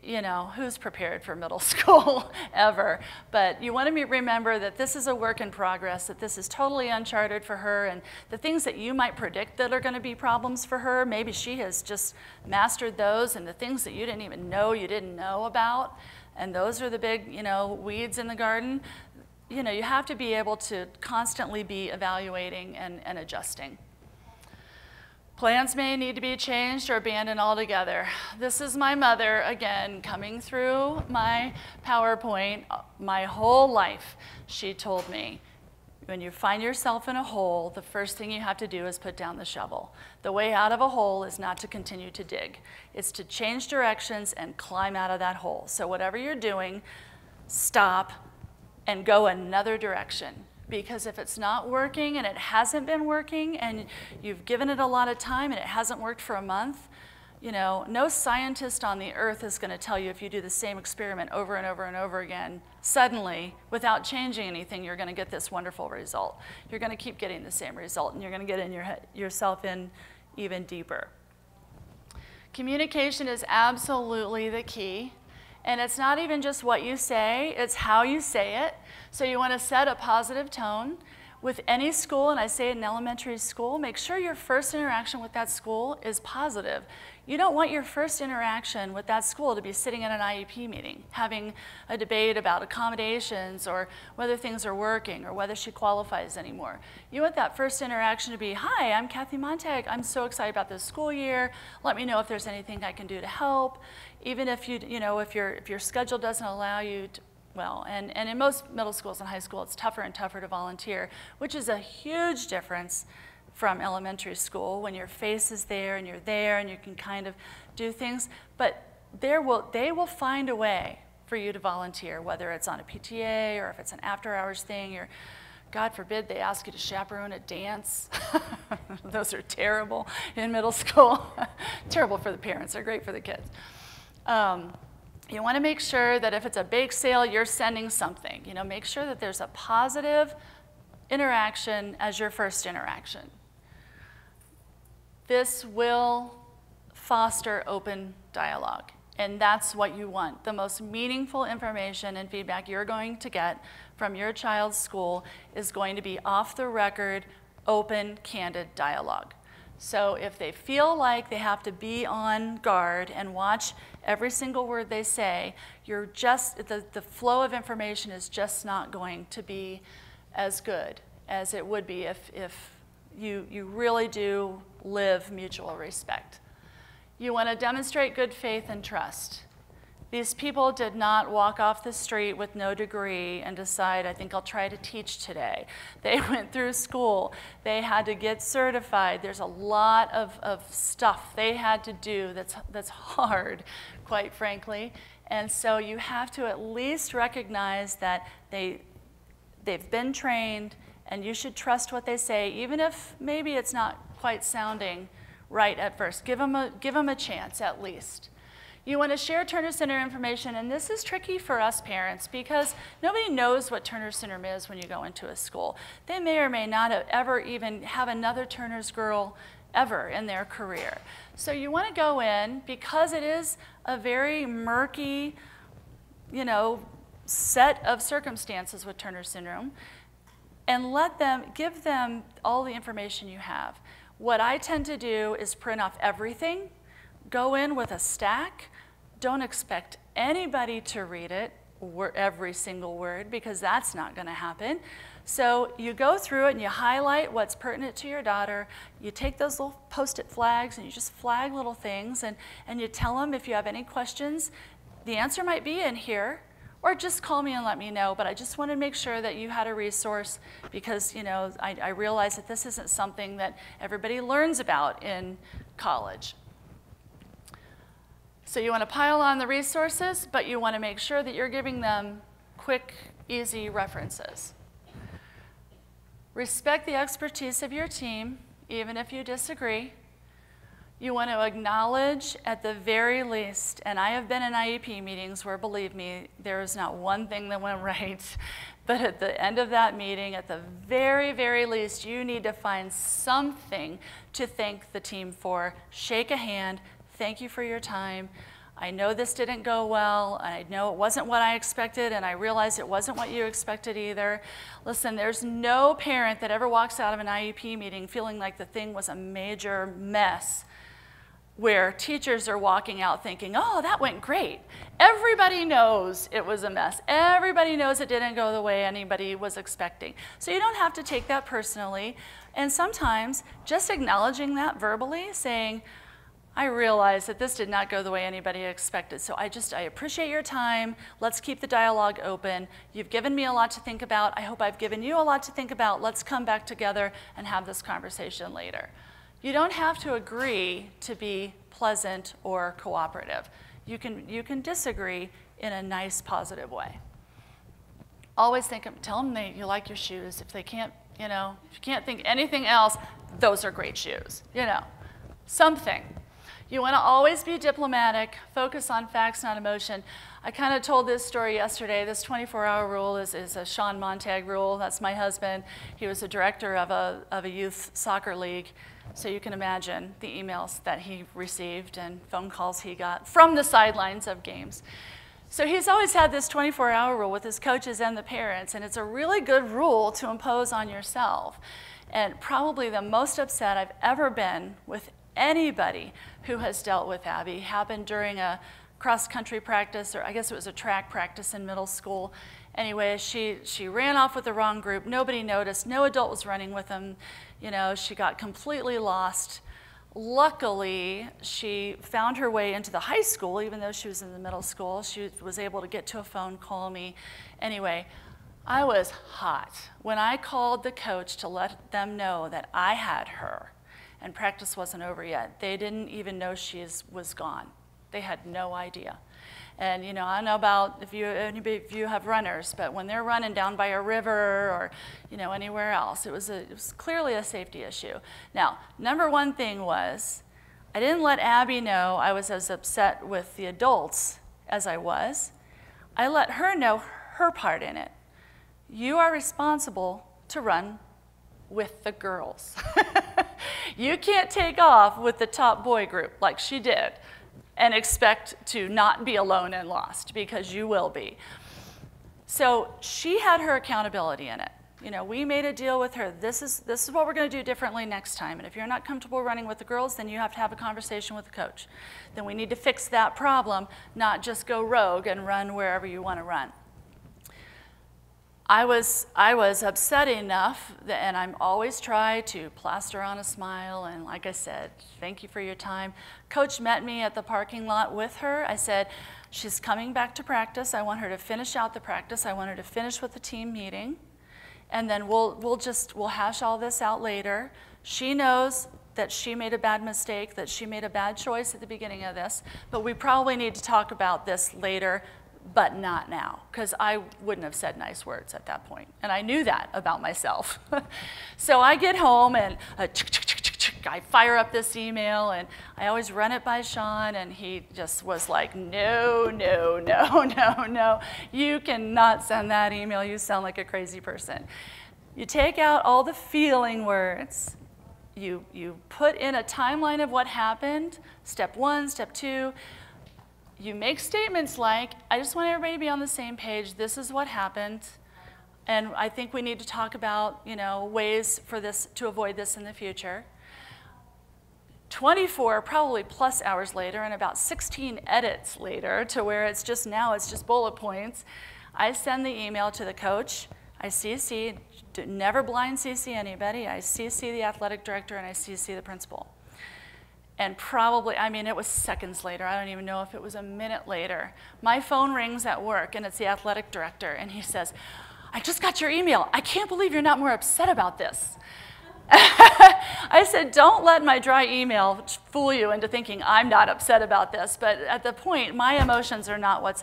you know, who's prepared for middle school ever? But you want to remember that this is a work in progress, that this is totally uncharted for her, and the things that you might predict that are going to be problems for her, maybe she has just mastered those, and the things that you didn't even know you didn't know about, and those are the big, you know, weeds in the garden. You know, you have to be able to constantly be evaluating and adjusting. Plans may need to be changed or abandoned altogether. This is my mother, again, coming through my PowerPoint my whole life. She told me, when you find yourself in a hole, the first thing you have to do is put down the shovel. The way out of a hole is not to continue to dig. It's to change directions and climb out of that hole. So whatever you're doing, stop and go another direction. Because if it's not working and it hasn't been working and you've given it a lot of time and it hasn't worked for a month, you know, no scientist on the earth is going to tell you if you do the same experiment over and over and over again, suddenly, without changing anything, you're going to get this wonderful result. You're going to keep getting the same result and you're going to get in yourself in even deeper. Communication is absolutely the key. And it's not even just what you say, it's how you say it. So you want to set a positive tone with any school, and I say in elementary school, make sure your first interaction with that school is positive. You don't want your first interaction with that school to be sitting in an IEP meeting, having a debate about accommodations or whether things are working or whether she qualifies anymore. You want that first interaction to be, hi, I'm Kathy Montag. I'm so excited about this school year. Let me know if there's anything I can do to help. Even if you know if your schedule doesn't allow you well. And in most middle schools and high school, it's tougher and tougher to volunteer, which is a huge difference from elementary school when your face is there and you're there and you can kind of do things. But they will find a way for you to volunteer, whether it's on a PTA or if it's an after-hours thing, or God forbid they ask you to chaperone a dance. Those are terrible in middle school. Terrible for the parents. They're great for the kids. You want to make sure that if it's a bake sale, you're sending something. You know, make sure that there's a positive interaction as your first interaction. This will foster open dialogue, and that's what you want. The most meaningful information and feedback you're going to get from your child's school is going to be off the record, open, candid dialogue. So if they feel like they have to be on guard and watch every single word they say, you're just, the flow of information is just not going to be as good as it would be if you really do live mutual respect. You want to demonstrate good faith and trust. These people did not walk off the street with no degree and decide, I think I'll try to teach today. They went through school. They had to get certified. There's a lot of stuff they had to do that's hard, quite frankly. And so you have to at least recognize that they've been trained, and you should trust what they say, even if maybe it's not quite sounding right at first. Give them a chance, at least. You want to share Turner Syndrome information, and this is tricky for us parents because nobody knows what Turner Syndrome is when you go into a school. They may or may not have ever even have another Turner's girl ever in their career. So you want to go in, because it is a very murky, you know, set of circumstances with Turner Syndrome, and give them all the information you have. What I tend to do is print off everything, go in with a stack. Don't expect anybody to read it, every single word, because that's not going to happen. So you go through it and you highlight what's pertinent to your daughter. You take those little Post-it flags and you just flag little things, and you tell them if you have any questions, the answer might be in here, or just call me and let me know. But I just wanted to make sure that you had a resource, because you know I realize that this isn't something that everybody learns about in college. So you want to pile on the resources, but you want to make sure that you're giving them quick, easy references. Respect the expertise of your team, even if you disagree. You want to acknowledge at the very least, and I have been in IEP meetings where, believe me, there is not one thing that went right, but at the end of that meeting, at the very, very least, you need to find something to thank the team for. Shake a hand. Thank you for your time. I know this didn't go well. I know it wasn't what I expected, and I realize it wasn't what you expected either. Listen, there's no parent that ever walks out of an IEP meeting feeling like the thing was a major mess, where teachers are walking out thinking, oh, that went great. Everybody knows it was a mess. Everybody knows it didn't go the way anybody was expecting. So you don't have to take that personally. And sometimes just acknowledging that verbally, saying, I realize that this did not go the way anybody expected, so I appreciate your time. Let's keep the dialogue open. You've given me a lot to think about. I hope I've given you a lot to think about. Let's come back together and have this conversation later. You don't have to agree to be pleasant or cooperative. You can disagree in a nice, positive way. Always tell them you like your shoes. If they can't, you know, if you can't think anything else, those are great shoes, you know, something. You want to always be diplomatic, focus on facts, not emotion. I kind of told this story yesterday. This 24-hour rule is a Sean Montag rule. That's my husband. He was the director of a youth soccer league. So you can imagine the emails that he received and phone calls he got from the sidelines of games. So he's always had this 24-hour rule with his coaches and the parents, and it's a really good rule to impose on yourself. And probably the most upset I've ever been with anybody who has dealt with Abby happened during a cross-country practice, or I guess it was a track practice in middle school. Anyway, she ran off with the wrong group. Nobody noticed. No adult was running with them. You know, she got completely lost. Luckily, she found her way into the high school, even though she was in the middle school. She was able to get to a phone, call me. Anyway, I was hot when I called the coach to let them know that I had her, and practice wasn't over yet. They didn't even know she was gone. They had no idea. And you know, I don't know about if you, anybody, if you have runners, but when they're running down by a river or anywhere else, it was clearly a safety issue. Now, number one thing was, I didn't let Abby know I was as upset with the adults as I was. I let her know her part in it. You are responsible to run with the girls. You can't take off with the top boy group like she did and expect to not be alone and lost, because you will be. So she had her accountability in it. You know, we made a deal with her. This is what we're gonna do differently next time. And if you're not comfortable running with the girls, then you have to have a conversation with the coach. Then we need to fix that problem, not just go rogue and run wherever you wanna run. I was upset enough, and I'm always try to plaster on a smile, and like I said, thank you for your time. Coach met me at the parking lot with her. I said, she's coming back to practice. I want her to finish out the practice. I want her to finish with the team meeting, and then we'll hash all this out later. She knows that she made a bad mistake, that she made a bad choice at the beginning of this, but we probably need to talk about this later, but not now, because I wouldn't have said nice words at that point. And I knew that about myself. So I get home and I fire up this email, and I always run it by Sean, and he just was like, no, no, no, no, no. You cannot send that email. You sound like a crazy person. You take out all the feeling words. You put in a timeline of what happened, step one, step two. You make statements like, I just want everybody to be on the same page. This is what happened. And I think we need to talk about, ways for this to avoid this in the future. 24 probably plus hours later, and about 16 edits later, to where it's just now, it's just bullet points. I send the email to the coach. I CC, never blind CC anybody. I CC the athletic director, and I CC the principal. And probably, I mean, it was seconds later. I don't even know if it was a minute later. My phone rings at work, and it's the athletic director, and he says, I just got your email. I can't believe you're not more upset about this. I said, don't let my dry email fool you into thinking I'm not upset about this. But at the point, my emotions are not what's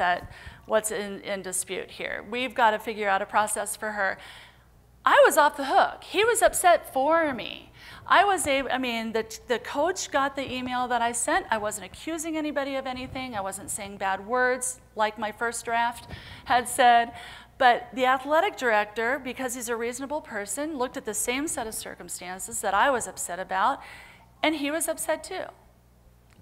in dispute here. We've got to figure out a process for her. I was off the hook. He was upset for me. I mean, the coach got the email that I sent. I wasn't accusing anybody of anything. I wasn't saying bad words like my first draft had said. But the athletic director, because he's a reasonable person, looked at the same set of circumstances that I was upset about, and he was upset too.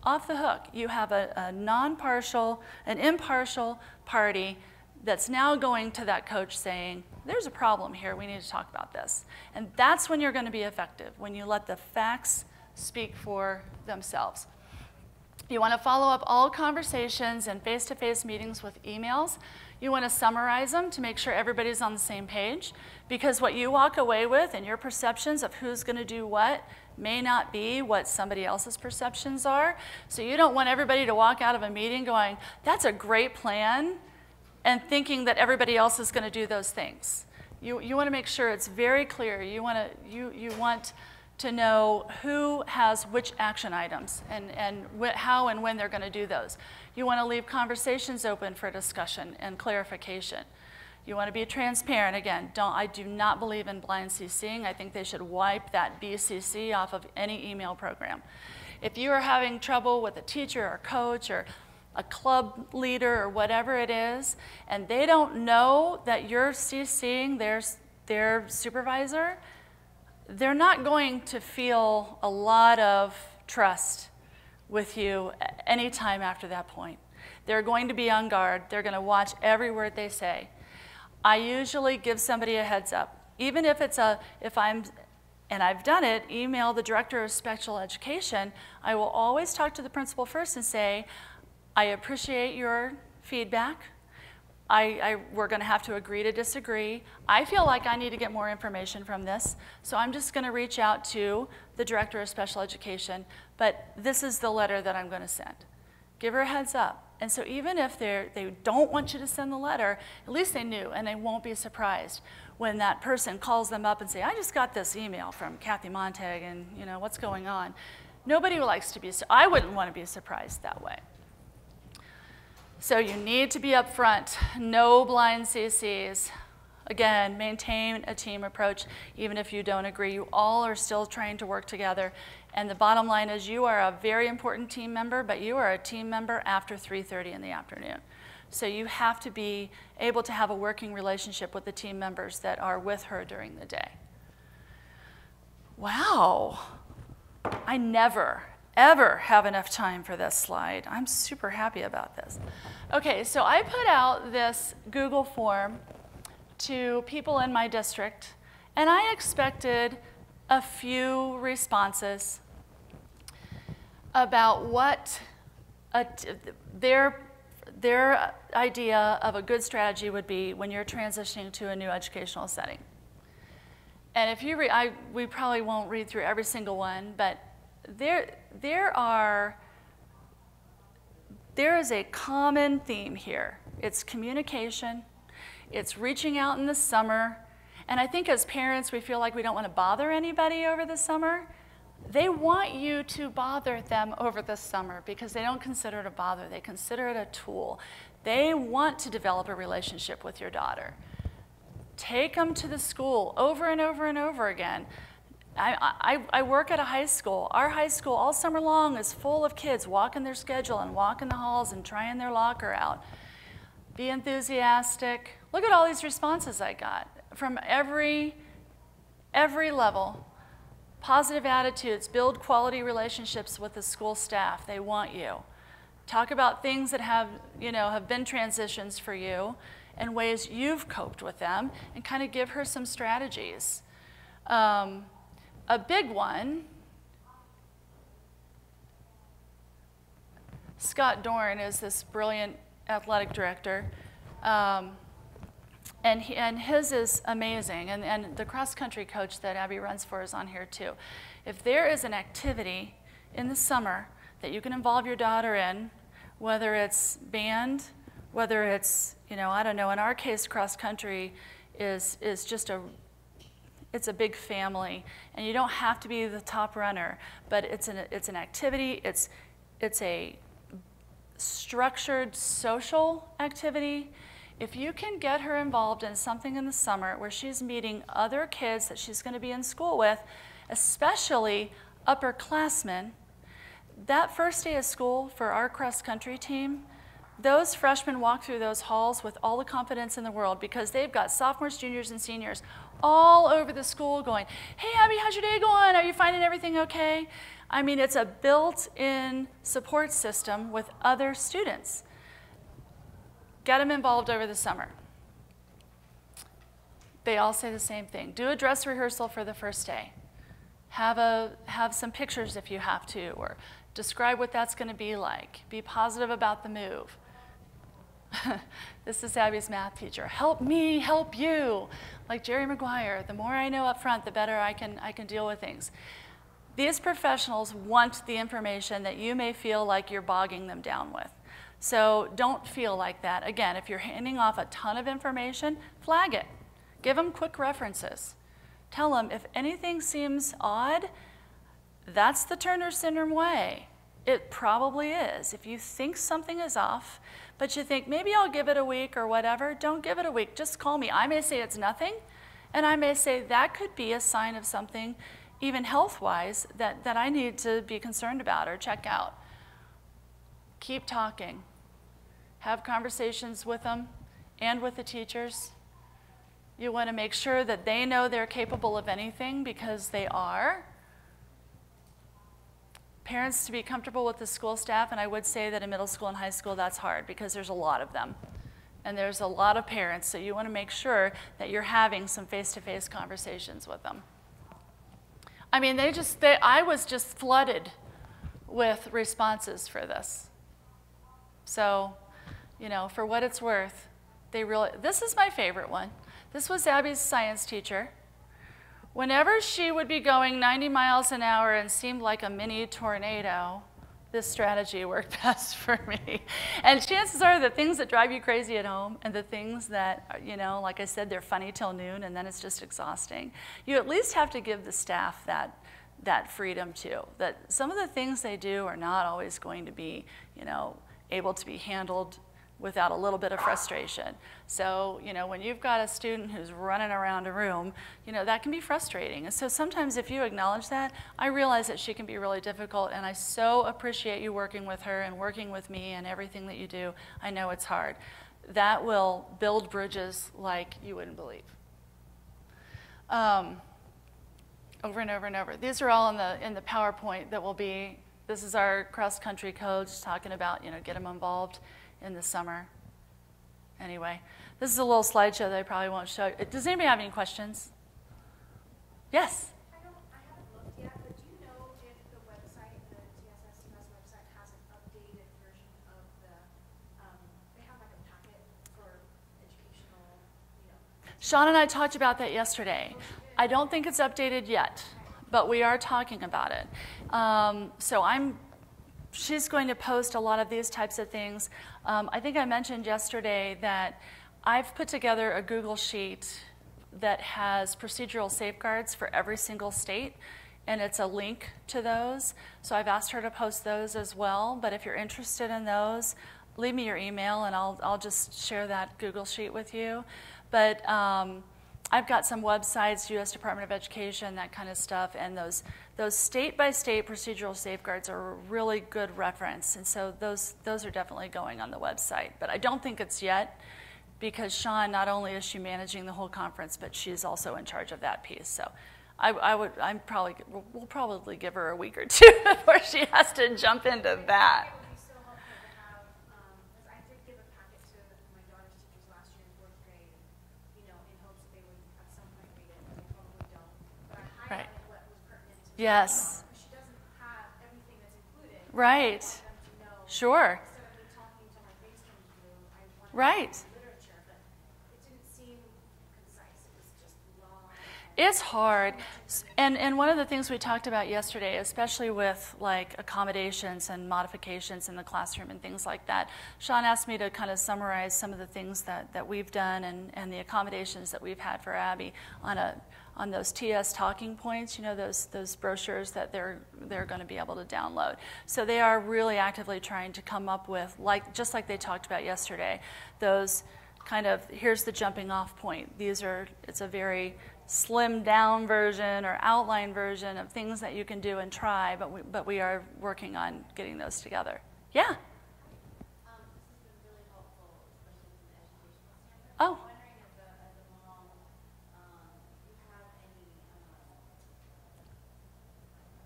Off the hook. You have a non-partial, an impartial party that's now going to that coach saying, there's a problem here, we need to talk about this. And that's when you're going to be effective, when you let the facts speak for themselves. You want to follow up all conversations and face-to-face meetings with emails. You want to summarize them to make sure everybody's on the same page, because what you walk away with and your perceptions of who's going to do what may not be what somebody else's perceptions are. So you don't want everybody to walk out of a meeting going, that's a great plan, and thinking that everybody else is going to do those things. You want to make sure it's very clear. You want to know who has which action items and how and when they're going to do those. You want to leave conversations open for discussion and clarification. You want to be transparent. Again, I do not believe in blind CCing. I think they should wipe that BCC off of any email program. If you are having trouble with a teacher or coach or a club leader or whatever it is, and they don't know that you're CCing their supervisor, they're not going to feel a lot of trust with you any time after that point. They're going to be on guard. They're going to watch every word they say. I usually give somebody a heads up. Even if it's and I've done it, email the director of special education, I will always talk to the principal first and say, I appreciate your feedback. we're going to have to agree to disagree. I feel like I need to get more information from this, so I'm just going to reach out to the Director of Special Education, but this is the letter that I'm going to send. Give her a heads up. And so even if they don't want you to send the letter, at least they knew, and they won't be surprised when that person calls them up and say, I just got this email from Kathy Montag, and you know, what's going on? Nobody likes to be, I wouldn't want to be surprised that way. So you need to be upfront, no blind CCs. Again, maintain a team approach, even if you don't agree. You all are still trying to work together. And the bottom line is you are a very important team member, but you are a team member after 3:30 in the afternoon. So you have to be able to have a working relationship with the team members that are with her during the day. Wow, I never, ever have enough time for this slide. I'm super happy about this. Okay, so I put out this Google form to people in my district, and I expected a few responses about what their idea of a good strategy would be when you're transitioning to a new educational setting. And if you we probably won't read through every single one, but there is a common theme here. It's communication, it's reaching out in the summer, and I think as parents we feel like we don't want to bother anybody over the summer. They want you to bother them over the summer because they don't consider it a bother, they consider it a tool. They want to develop a relationship with your daughter. Take them to the school over and over and over again. I work at a high school. Our high school all summer long is full of kids walking their schedule and walking the halls and trying their locker out. Be enthusiastic. Look at all these responses I got from every level. Positive attitudes, build quality relationships with the school staff. They want you. Talk about things that have been transitions for you and ways you've coped with them, and kind of give her some strategies. A big one, Scott Dorn is this brilliant athletic director, and his is amazing, and the cross-country coach that Abby runs for is on here too. If there is an activity in the summer that you can involve your daughter in, whether it's band, whether it's, I don't know, in our case cross-country is just it's a big family, and you don't have to be the top runner, but it's an activity, it's a structured social activity. If you can get her involved in something in the summer where she's meeting other kids that she's going to be in school with, especially upperclassmen, that first day of school for our cross-country team, those freshmen walk through those halls with all the confidence in the world because they've got sophomores, juniors, and seniors all over the school going, hey Abby, how's your day going? Are you finding everything okay? I mean, it's a built-in support system with other students. Get them involved over the summer. They all say the same thing. Do a dress rehearsal for the first day. Have some pictures if you have to, or describe what that's going to be like. Be positive about the move. This is Abby's math teacher. Help me help you. Like Jerry Maguire, the more I know up front, the better I can deal with things. These professionals want the information that you may feel like you're bogging them down with. So don't feel like that. Again, if you're handing off a ton of information, flag it. Give them quick references. Tell them if anything seems odd, that's the Turner syndrome way. It probably is. If you think something is off, but you think maybe I'll give it a week or whatever, don't give it a week. Just call me. I may say it's nothing, and I may say that could be a sign of something, even health-wise, that I need to be concerned about or check out. Keep talking. Have conversations with them and with the teachers. You want to make sure that they know they're capable of anything, because they are. Parents to be comfortable with the school staff, and I would say that in middle school and high school that's hard because there's a lot of them. And there's a lot of parents, so you want to make sure that you're having some face-to-face conversations with them. I mean, I was just flooded with responses for this. So, for what it's worth, they realized, this is my favorite one. This was Abby's science teacher. Whenever she would be going 90 miles an hour and seemed like a mini tornado, this strategy worked best for me. And chances are the things that drive you crazy at home and the things that, you know, like I said, they're funny till noon and then it's just exhausting. You at least have to give the staff that freedom too, that some of the things they do are not always going to be, you know, able to be handled without a little bit of frustration. So, you know, when you've got a student who's running around a room, you know, that can be frustrating. And so sometimes if you acknowledge that, I realize that she can be really difficult, and I so appreciate you working with her and working with me and everything that you do. I know it's hard. That will build bridges like you wouldn't believe. Over and over and over. These are all in the PowerPoint that will be, this is our cross-country coach talking about, you know, get them involved in the summer. Anyway, this is a little slideshow that I probably won't show you. Does anybody have any questions? Yes? I haven't looked yet, but do you know if the website, the TSSUS website, has an updated version of the, they have like a packet for educational, you know. Sean and I talked about that yesterday. I don't think it's updated yet, but we are talking about it. She's going to post a lot of these types of things. I think I mentioned yesterday that I've put together a Google Sheet that has procedural safeguards for every single state, and it's a link to those. So I've asked her to post those as well, but if you're interested in those, leave me your email and I'll just share that Google Sheet with you. But I've got some websites, U.S. Department of Education, that kind of stuff, and those state-by-state procedural safeguards are a really good reference, and so those are definitely going on the website. But I don't think it's yet, because Sean, not only is she managing the whole conference, but she's also in charge of that piece. So we'll probably give her a week or two before she has to jump into that. Yes. She doesn't have everything that's included. Right. Sure. Right. It's hard. And one of the things we talked about yesterday, especially with like accommodations and modifications in the classroom and things like that, Sean asked me to kind of summarize some of the things that we've done and the accommodations that we've had for Abby on those TS talking points, you know, those brochures that they're going to be able to download. So they are really actively trying to come up with, like just like they talked about yesterday, those kind of, here's the jumping off point. It's a very slimmed down version or outline version of things that you can do and try, but we are working on getting those together. Yeah? This has been really helpful, especially in the educational standpoint. Oh. I'm wondering if as a mom, you have any,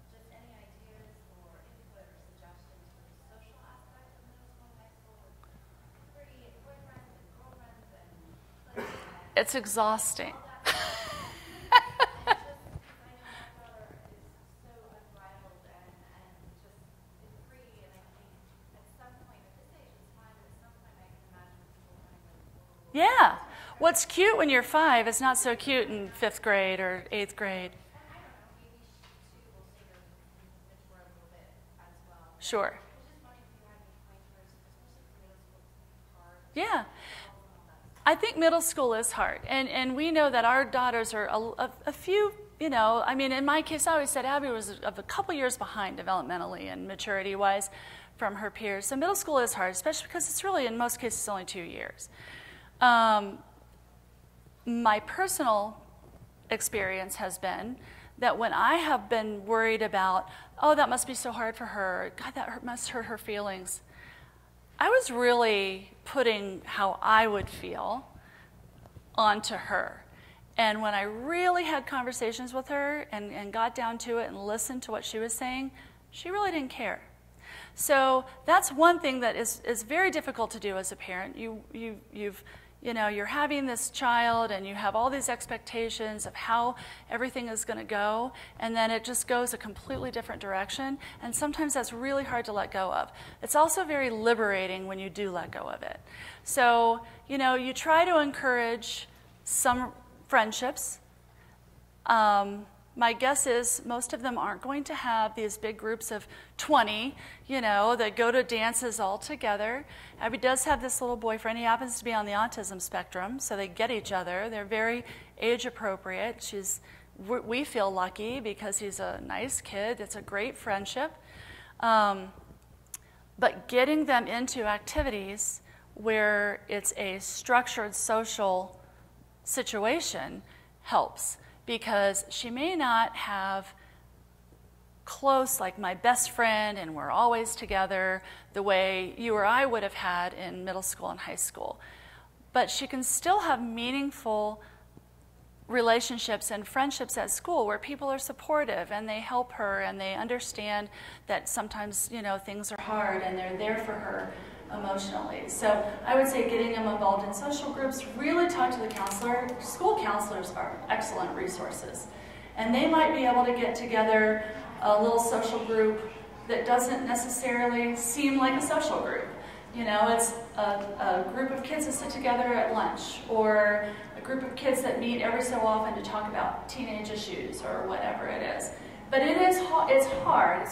just any ideas or input or suggestions for the social aspect of middle school and high school with pretty boyfriends and girlfriends and like, it's exhausting. Yeah. What's cute when you're 5 is not so cute in 5th grade or 8th grade. Sure. Yeah. I think middle school is hard. And we know that our daughters are a few, you know, I mean, in my case, I always said Abby was a couple years behind developmentally and maturity-wise from her peers. So middle school is hard, especially because it's really, in most cases, only 2 years. My personal experience has been that when I have been worried about, oh, that must be so hard for her, God, that must hurt her feelings, I was really putting how I would feel onto her. And when I really had conversations with her and got down to it and listened to what she was saying, she really didn't care. So that's one thing that is very difficult to do as a parent. You've you know, you're having this child and you have all these expectations of how everything is going to go, and then it just goes a completely different direction, and sometimes that's really hard to let go of. It's also very liberating when you do let go of it. So, you know, you try to encourage some friendships. My guess is most of them aren't going to have these big groups of 20, you know, that go to dances all together. Abby does have this little boyfriend. He happens to be on the autism spectrum, so they get each other. They're very age appropriate. We feel lucky because he's a nice kid. It's a great friendship. But getting them into activities where it's a structured social situation helps, because she may not have close, like my best friend and we're always together, the way you or I would have had in middle school and high school. But she can still have meaningful relationships and friendships at school where people are supportive and they help her and they understand that sometimes, you know, things are hard and they're there for her emotionally. So I would say getting them involved in social groups, really talk to the counselor. School counselors are excellent resources. And they might be able to get together a little social group that doesn't necessarily seem like a social group. You know, it's a group of kids that sit together at lunch, or a group of kids that meet every so often to talk about teenage issues or whatever it is. But it is, it's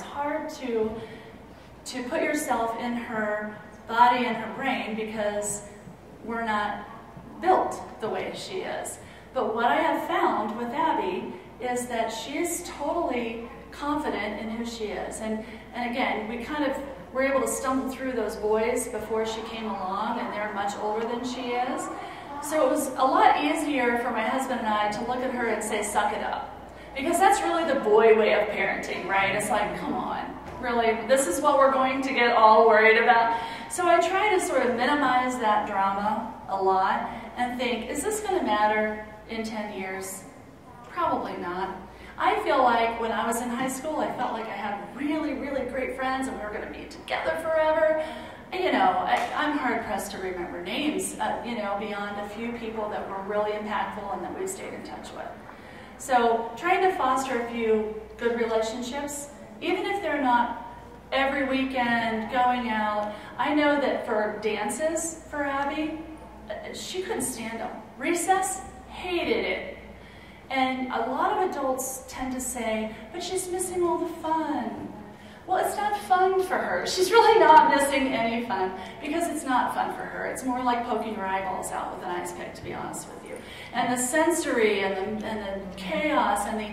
hard to put yourself in her body and her brain, because we're not built the way she is. But what I have found with Abby is that she is totally confident in who she is. And again, we kind of were able to stumble through those boys before she came along, and they're much older than she is. So it was a lot easier for my husband and I to look at her and say, suck it up. Because that's really the boy way of parenting, right? It's like, come on. Really, this is what we're going to get all worried about. So I try to sort of minimize that drama a lot and think, is this going to matter in 10 years? Probably not. I feel like when I was in high school, I felt like I had really, really great friends and we were going to be together forever. You know, I'm hard-pressed to remember names, you know, beyond a few people that were really impactful and that we stayed in touch with. So trying to foster a few good relationships, even if they're not every weekend going out. I know that for dances for Abby, she couldn't stand them. Recess, hated it. And a lot of adults tend to say, but she's missing all the fun. Well, it's not fun for her. She's really not missing any fun, because it's not fun for her. It's more like poking your eyeballs out with an ice pick, to be honest with you. And the sensory and the chaos and the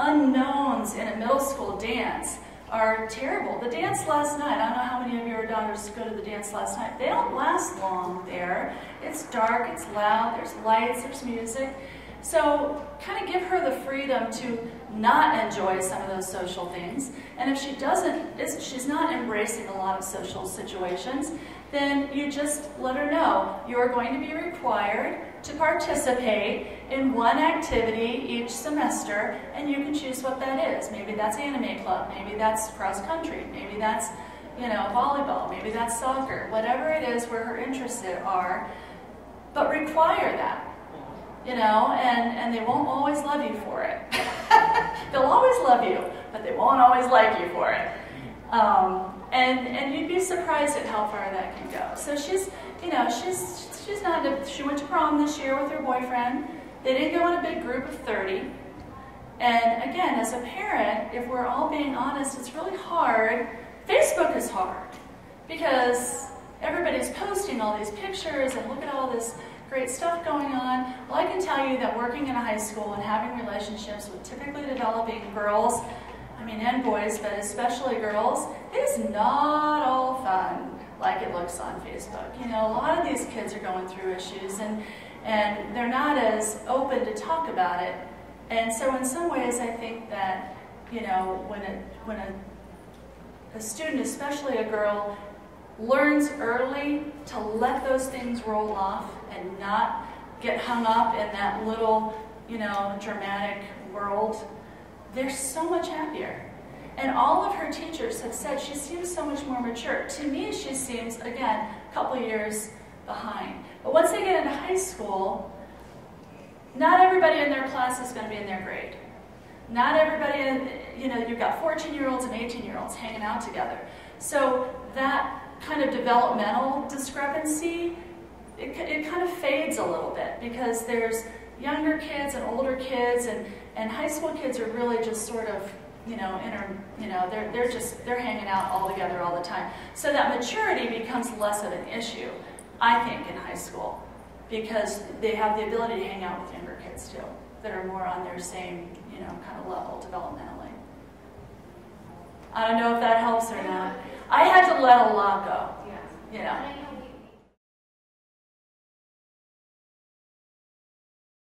unknowns in a middle school dance are terrible. The dance last night, I don't know how many of your daughters go to the dance last night. They don't last long there. It's dark, it's loud, there's lights, there's music. So kind of give her the freedom to not enjoy some of those social things. And if she doesn't, if she's not embracing a lot of social situations, then you just let her know you're going to be required to participate in one activity each semester, and you can choose what that is. Maybe that's anime club, maybe that's cross country, maybe that's, you know, volleyball, maybe that's soccer, whatever it is where her interests are, but require that. You know, and they won't always love you for it. They'll always love you, but they won't always like you for it. And you'd be surprised at how far that can go. So she's, you know, she's not, she went to prom this year with her boyfriend. They didn't go in a big group of 30. And again, as a parent, if we're all being honest, it's really hard. Facebook is hard because everybody's posting all these pictures and look at all this great stuff going on. Well, I can tell you that working in a high school and having relationships with typically developing girls, I mean, and boys, but especially girls, is not all fun like it looks on Facebook. You know, a lot of these kids are going through issues, and they're not as open to talk about it. And so in some ways, I think that, you know, when a student, especially a girl, learns early to let those things roll off and not get hung up in that little, you know, dramatic world, they're so much happier. And all of her teachers have said she seems so much more mature. To me, she seems, again, a couple years behind. But once they get into high school, not everybody in their class is going to be in their grade. Not everybody, you know, you've got 14-year-olds and 18-year-olds hanging out together. So that kind of developmental discrepancy, it kind of fades a little bit because there's younger kids and older kids, and high school kids are really just sort of, you know, they're hanging out all together all the time. So that maturity becomes less of an issue, I think, in high school, because they have the ability to hang out with younger kids too, that are more on their same, you know, kind of level developmentally. I don't know if that helps or not. I had to let a lot go, you know.